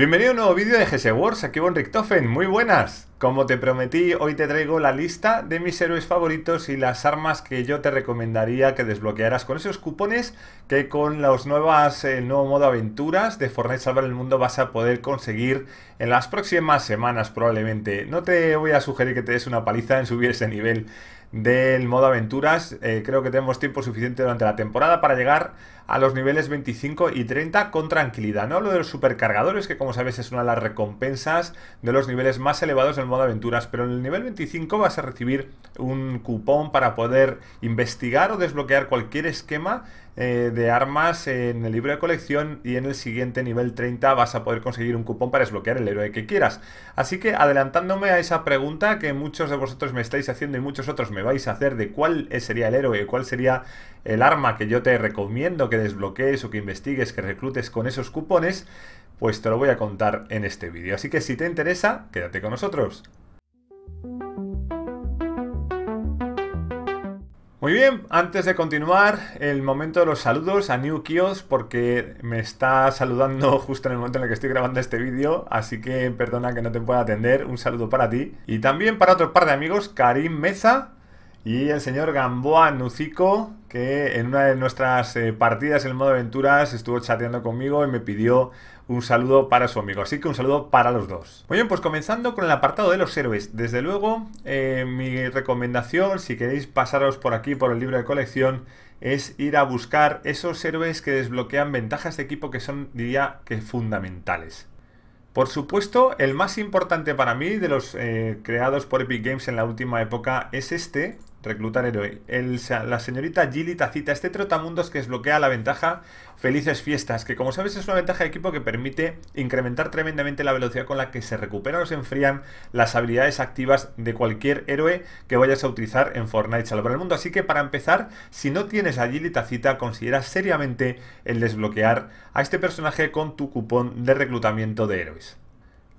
Bienvenido a un nuevo vídeo de GS Wars, aquí vonrichtoffen, muy buenas. Como te prometí, hoy te traigo la lista de mis héroes favoritos y las armas que yo te recomendaría que desbloquearas con esos cupones que con los nuevo modo aventuras de Fortnite Salvar el Mundo vas a poder conseguir en las próximas semanas probablemente. No te voy a sugerir que te des una paliza en subir ese nivel del modo aventuras. Creo que tenemos tiempo suficiente durante la temporada para llegar a los niveles 25 y 30 con tranquilidad. No hablo de los supercargadores, que como sabes es una de las recompensas de los niveles más elevados del modo aventuras, pero en el nivel 25 vas a recibir un cupón para poder investigar o desbloquear cualquier esquema de armas en el libro de colección, y en el siguiente nivel 30 vas a poder conseguir un cupón para desbloquear el héroe que quieras. Así que, adelantándome a esa pregunta que muchos de vosotros me estáis haciendo y muchos otros me vais a hacer de cuál sería el héroe, cuál sería el arma que yo te recomiendo que desbloquees o que investigues, que reclutes con esos cupones, pues te lo voy a contar en este vídeo. Así que si te interesa, quédate con nosotros. Muy bien, antes de continuar, el momento de los saludos a New Kios, porque me está saludando justo en el momento en el que estoy grabando este vídeo, así que perdona que no te pueda atender. Un saludo para ti y también para otro par de amigos, Karim Meza y el señor Gamboa Nucico, que en una de nuestras partidas en el modo aventuras estuvo chateando conmigo y me pidió un saludo para su amigo, así que un saludo para los dos. Muy bien, pues comenzando con el apartado de los héroes. Desde luego, mi recomendación, si queréis pasaros por aquí, por el libro de colección, es ir a buscar esos héroes que desbloquean ventajas de equipo que son, diría, que fundamentales. Por supuesto, el más importante para mí de los creados por Epic Games en la última época es este, reclutar héroe, la señorita Gilitacita, este trotamundos que desbloquea la ventaja Felices Fiestas, que como sabes es una ventaja de equipo que permite incrementar tremendamente la velocidad con la que se recuperan o se enfrían las habilidades activas de cualquier héroe que vayas a utilizar en Fortnite Salvar el Mundo. Así que para empezar, si no tienes a Gilitacita, considera seriamente el desbloquear a este personaje con tu cupón de reclutamiento de héroes.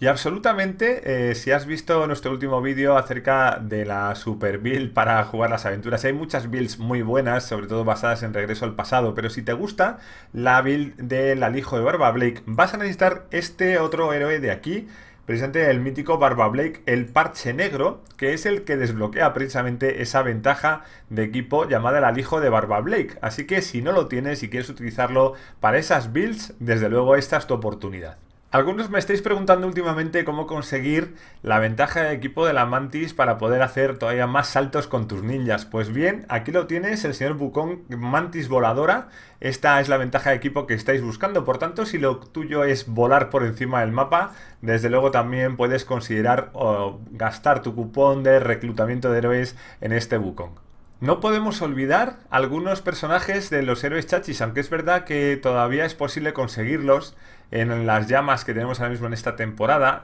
Y absolutamente, si has visto nuestro último vídeo acerca de la super build para jugar las aventuras, hay muchas builds muy buenas, sobre todo basadas en Regreso al Pasado, pero si te gusta la build del alijo de Barba Blake, vas a necesitar este otro héroe de aquí, precisamente el mítico Barba Blake, el Parche Negro, que es el que desbloquea precisamente esa ventaja de equipo llamada el alijo de Barba Blake. Así que si no lo tienes y quieres utilizarlo para esas builds, desde luego esta es tu oportunidad. Algunos me estáis preguntando últimamente cómo conseguir la ventaja de equipo de la Mantis para poder hacer todavía más saltos con tus ninjas. Pues bien, aquí lo tienes, el señor Wukong, Mantis Voladora. Esta es la ventaja de equipo que estáis buscando. Por tanto, si lo tuyo es volar por encima del mapa, desde luego también puedes considerar o gastar tu cupón de reclutamiento de héroes en este Wukong. No podemos olvidar algunos personajes de los héroes chachis, aunque es verdad que todavía es posible conseguirlos en las llamas que tenemos ahora mismo en esta temporada.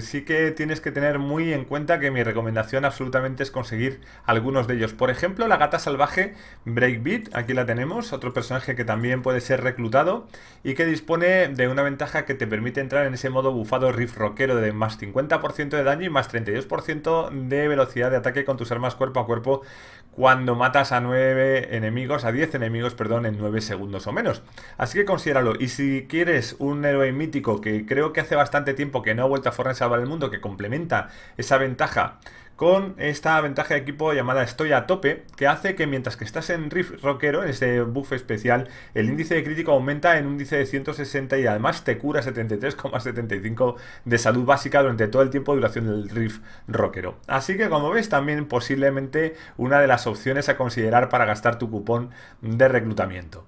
Sí que tienes que tener muy en cuenta que mi recomendación absolutamente es conseguir algunos de ellos. Por ejemplo, la gata salvaje Breakbeat, aquí la tenemos, otro personaje que también puede ser reclutado y que dispone de una ventaja que te permite entrar en ese modo bufado Rift Rockero de más 50% de daño y más 32% de velocidad de ataque con tus armas cuerpo a cuerpo cuando matas a 10 enemigos, perdón, en 9 segundos o menos. Así que considéralo. Y si quieres un héroe mítico que creo que hace bastante tiempo que no ha vuelto a Fortnite Salvar el Mundo, que complementa esa ventaja con esta ventaja de equipo llamada Estoy a Tope, que hace que mientras que estás en Rift Rockero, en ese buff especial, el índice de crítico aumenta en un índice de 160 y además te cura 73,75 de salud básica durante todo el tiempo de duración del Rift Rockero. Así que, como ves, también posiblemente una de las opciones a considerar para gastar tu cupón de reclutamiento.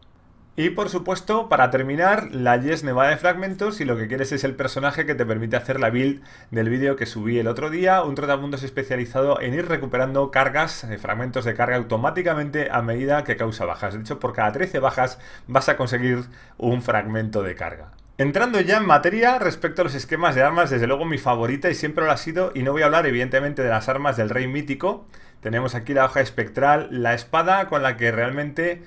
Y por supuesto, para terminar, la GS Nevada de Fragmentos, si lo que quieres es el personaje que te permite hacer la build del vídeo que subí el otro día, un trotamundos especializado en ir recuperando cargas, fragmentos de carga automáticamente a medida que causa bajas. De hecho, por cada 13 bajas vas a conseguir un fragmento de carga. Entrando ya en materia respecto a los esquemas de armas, desde luego mi favorita y siempre lo ha sido, y no voy a hablar evidentemente de las armas del Rey Mítico. Tenemos aquí la hoja espectral, la espada con la que realmente,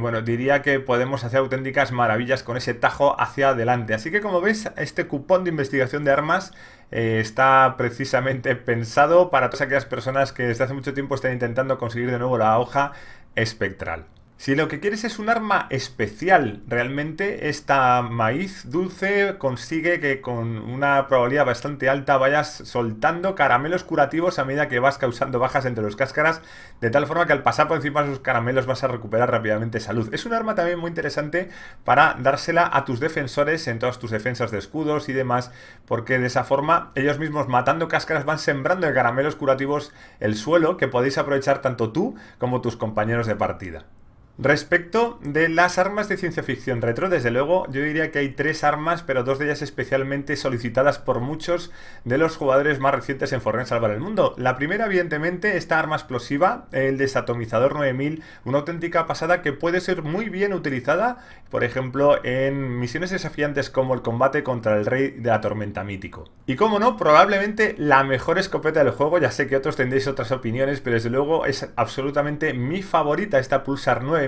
bueno, diría que podemos hacer auténticas maravillas con ese tajo hacia adelante. Así que, como ves, este cupón de investigación de armas está precisamente pensado para todas aquellas personas que desde hace mucho tiempo están intentando conseguir de nuevo la hoja espectral. Si lo que quieres es un arma especial, realmente esta maíz dulce consigue que con una probabilidad bastante alta vayas soltando caramelos curativos a medida que vas causando bajas entre los cáscaras, de tal forma que al pasar por encima de esos caramelos vas a recuperar rápidamente salud. Es un arma también muy interesante para dársela a tus defensores en todas tus defensas de escudos y demás, porque de esa forma ellos mismos matando cáscaras van sembrando de caramelos curativos el suelo que podéis aprovechar tanto tú como tus compañeros de partida. Respecto de las armas de ciencia ficción retro, desde luego yo diría que hay tres armas, pero dos de ellas especialmente solicitadas por muchos de los jugadores más recientes en Fortnite Salvar el Mundo. La primera, evidentemente, esta arma explosiva, el Desatomizador 9000, una auténtica pasada que puede ser muy bien utilizada, por ejemplo, en misiones desafiantes como el combate contra el Rey de la Tormenta Mítico. Y como no, probablemente la mejor escopeta del juego. Ya sé que otros tendréis otras opiniones, pero desde luego es absolutamente mi favorita, esta Pulsar 9000,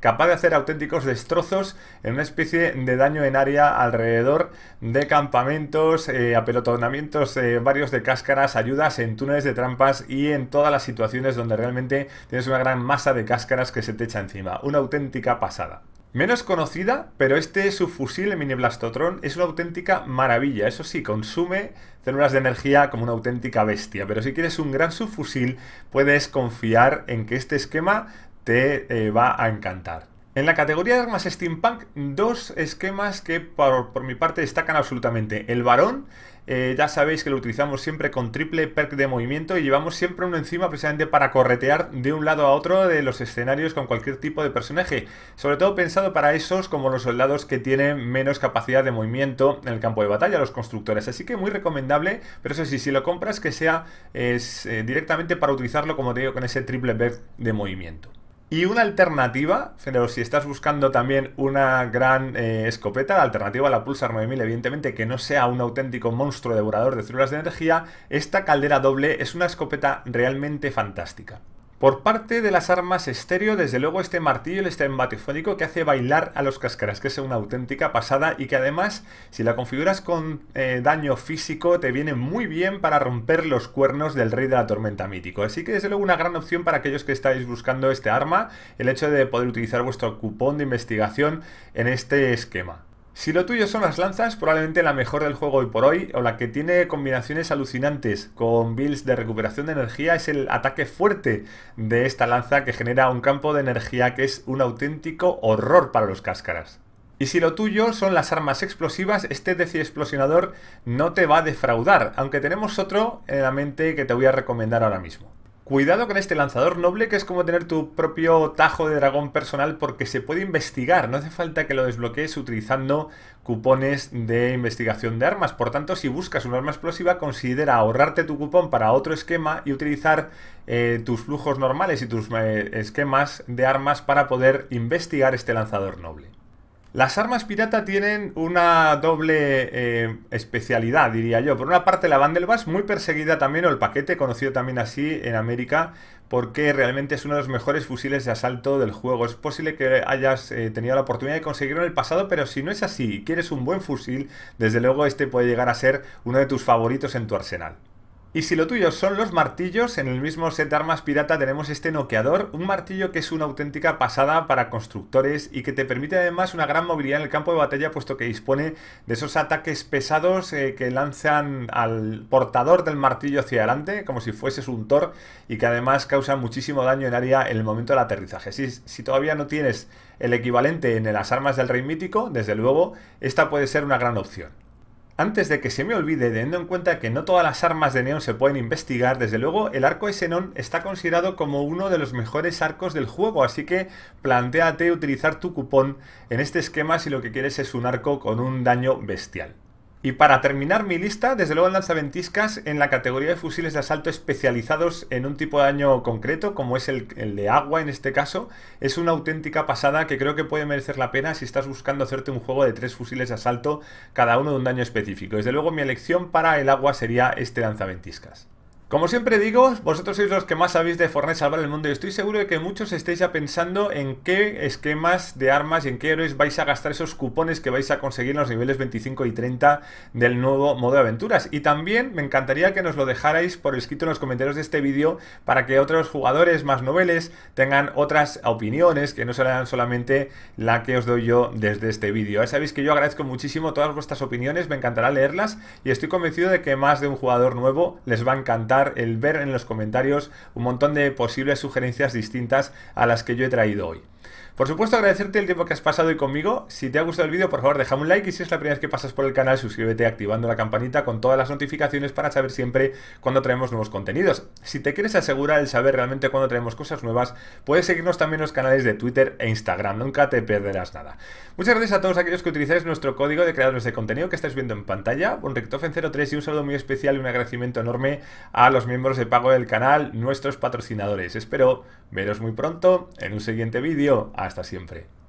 capaz de hacer auténticos destrozos en una especie de daño en área alrededor de campamentos, apelotonamientos varios de cáscaras, ayudas en túneles de trampas y en todas las situaciones donde realmente tienes una gran masa de cáscaras que se te echa encima. Una auténtica pasada. Menos conocida, pero este subfusil, el Mini Blastotron, es una auténtica maravilla. Eso sí, consume células de energía como una auténtica bestia, pero si quieres un gran subfusil puedes confiar en que este esquema te va a encantar. En la categoría de armas steampunk, dos esquemas que por mi parte destacan absolutamente. El Barón, ya sabéis que lo utilizamos siempre con triple perk de movimiento y llevamos siempre uno encima precisamente para corretear de un lado a otro de los escenarios con cualquier tipo de personaje, sobre todo pensado para esos como los soldados que tienen menos capacidad de movimiento en el campo de batalla, los constructores, así que muy recomendable. Pero eso sí, si lo compras que sea directamente para utilizarlo, como te digo, con ese triple perk de movimiento. Y una alternativa, pero si estás buscando también una gran escopeta, alternativa a la Pulsar 9000, evidentemente, que no sea un auténtico monstruo devorador de células de energía, esta Caldera Doble es una escopeta realmente fantástica. Por parte de las armas estéreo, desde luego este martillo, este embatefónico que hace bailar a los cáscaras, que es una auténtica pasada y que además, si la configuras con daño físico, te viene muy bien para romper los cuernos del Rey de la Tormenta Mítico. Así que desde luego una gran opción para aquellos que estáis buscando este arma, el hecho de poder utilizar vuestro cupón de investigación en este esquema. Si lo tuyo son las lanzas, probablemente la mejor del juego hoy por hoy, o la que tiene combinaciones alucinantes con builds de recuperación de energía, es el ataque fuerte de esta lanza que genera un campo de energía que es un auténtico horror para los cáscaras. Y si lo tuyo son las armas explosivas, este Deci-explosionador no te va a defraudar, aunque tenemos otro en la mente que te voy a recomendar ahora mismo. Cuidado con este lanzador noble, que es como tener tu propio tajo de dragón personal, porque se puede investigar, no hace falta que lo desbloquees utilizando cupones de investigación de armas. Por tanto, si buscas un arma explosiva, considera ahorrarte tu cupón para otro esquema y utilizar tus flujos normales y tus esquemas de armas para poder investigar este lanzador noble. Las armas pirata tienen una doble especialidad, diría yo. Por una parte la Vandelbass, muy perseguida también, o el paquete, conocido también así en América, porque realmente es uno de los mejores fusiles de asalto del juego. Es posible que hayas tenido la oportunidad de conseguirlo en el pasado, pero si no es así y quieres un buen fusil, desde luego este puede llegar a ser uno de tus favoritos en tu arsenal. Y si lo tuyo son los martillos, en el mismo set de armas pirata tenemos este noqueador, un martillo que es una auténtica pasada para constructores y que te permite además una gran movilidad en el campo de batalla, puesto que dispone de esos ataques pesados que lanzan al portador del martillo hacia adelante, como si fueses un Thor, y que además causan muchísimo daño en área en el momento del aterrizaje. Si todavía no tienes el equivalente en las armas del Rey Mítico, desde luego esta puede ser una gran opción. Antes de que se me olvide, teniendo en cuenta que no todas las armas de neón se pueden investigar, desde luego el arco de Xenon está considerado como uno de los mejores arcos del juego, así que plantéate utilizar tu cupón en este esquema si lo que quieres es un arco con un daño bestial. Y para terminar mi lista, desde luego el lanzaventiscas en la categoría de fusiles de asalto especializados en un tipo de daño concreto, como es el de agua en este caso, es una auténtica pasada que creo que puede merecer la pena si estás buscando hacerte un juego de 3 fusiles de asalto, cada uno de un daño específico. Desde luego mi elección para el agua sería este lanzaventiscas. Como siempre digo, vosotros sois los que más sabéis de Fortnite salvar el mundo y estoy seguro de que muchos estáis ya pensando en qué esquemas de armas y en qué héroes vais a gastar esos cupones que vais a conseguir en los niveles 25 y 30 del nuevo modo de aventuras. Y también me encantaría que nos lo dejarais por escrito en los comentarios de este vídeo para que otros jugadores más noveles tengan otras opiniones que no serán solamente la que os doy yo desde este vídeo. Ya sabéis que yo agradezco muchísimo todas vuestras opiniones, me encantará leerlas y estoy convencido de que más de un jugador nuevo les va a encantar el ver en los comentarios un montón de posibles sugerencias distintas a las que yo he traído hoy. Por supuesto, agradecerte el tiempo que has pasado hoy conmigo. Si te ha gustado el vídeo, por favor, déjame un like. Y si es la primera vez que pasas por el canal, suscríbete activando la campanita con todas las notificaciones para saber siempre cuando traemos nuevos contenidos. Si te quieres asegurar el saber realmente cuando traemos cosas nuevas, puedes seguirnos también en los canales de Twitter e Instagram. Nunca te perderás nada. Muchas gracias a todos aquellos que utilizáis nuestro código de creadores de contenido que estáis viendo en pantalla, vonrichtoffen03, y un saludo muy especial y un agradecimiento enorme a los miembros de pago del canal, nuestros patrocinadores. Espero veros muy pronto en un siguiente vídeo. Hasta siempre.